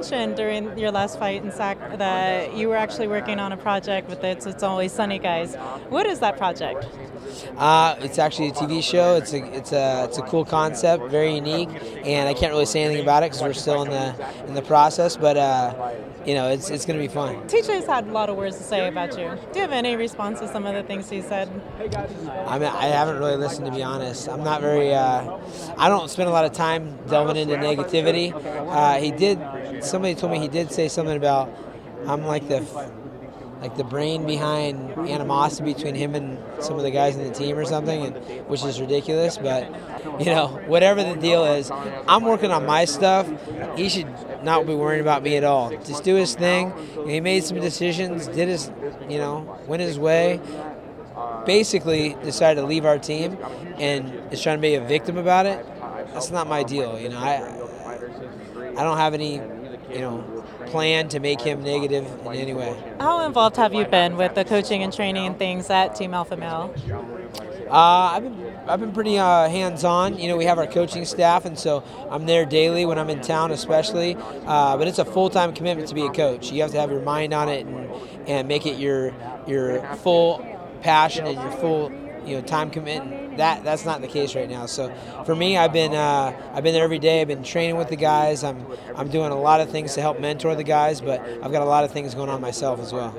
mentioned during your last fight in SAC that you were actually working on a project with the It's Always Sunny guys. What is that project? It's actually a TV show. It's a cool concept, very unique, and I can't really say anything about it because we're still in the process. But you know, it's going to be fun. TJ's had a lot of words to say about you. Do you have any response to some of the things he said? I mean, I haven't really listened, to be honest. I'm not very. I don't spend a lot of time delving into negativity. He did. Somebody told me he did say something about I'm like the brain behind animosity between him and some of the guys in the team or something, and, which is ridiculous. But, you know, whatever the deal is, I'm working on my stuff. He should not be worrying about me at all. Just do his thing. He made some decisions, did his, you know, went his way, basically decided to leave our team and is trying to be a victim about it. That's not my deal. You know, I don't have any, you know, plan to make him negative in any way. How involved have you been with the coaching and training and things at Team Alpha Male? I've been pretty hands-on. You know, we have our coaching staff, and so I'm there daily when I'm in town especially. But it's a full-time commitment to be a coach. You have to have your mind on it and make it your full passion and your full, you know, time commitment. That's not the case right now. So for me, I've been there every day. I've been training with the guys. I'm doing a lot of things to help mentor the guys, but I've got a lot of things going on myself as well.